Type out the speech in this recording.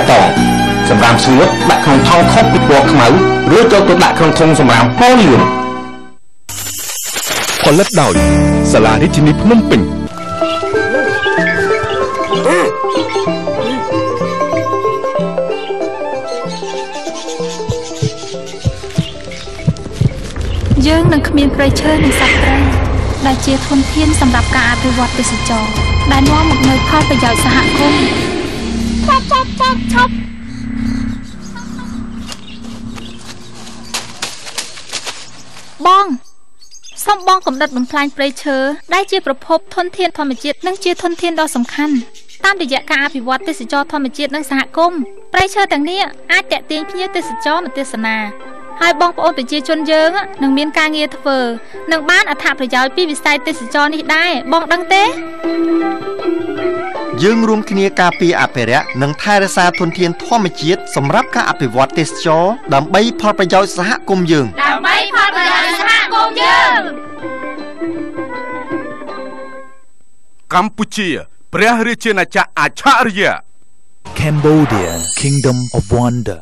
บตองสำรามซื้อดักของทองคบปิดบัวขมิ้วหรือโจตุดักของทงสำรามพ่อหลวงพอเล็ดดาวสลาดิจินิพนมปิ่งเยื่อหนังขมิ้นไรเชอร์หนึ่งสับไรได้เจียทนเพี้ยนสำหรับการอภิวัตไปสิจอได้น้อมหมกเนยทอดไปยาวสหคมชอบชอบชอบชอบบ้องซ่อมบ้องกำลังบนพลายไรเชอร์ได้เจียประพบทนเทียนธรรมจิตนั่งเจียทนเทียนดอกสำคัญตามดิยะการอภิวัตไปสิจอธรรมจิตนั่งสหคมไรเชอร์ต่างนี้อาจจะเตียงพิเยตสิจอมาเทศนาให้บ้องปอติเจชนเยิงนังเมียนกาเงียทเฟอนังบ้านอัฐาพระยายปีวิสัยเตสิจอนี่ได้บ้องดังเตะยิงรวมคเนียกาปีอาเปเระนังไทยราชาทนเทียนท่อมจิตสำรับการอภิวัตเตสิจอดำใบพอประยายสหกรมยิงดำใบพอประยายสหกรมยิงกัมพูเชียประเทศราชอาณาจักรอาชาริยะ Cambodia Kingdom of Wonder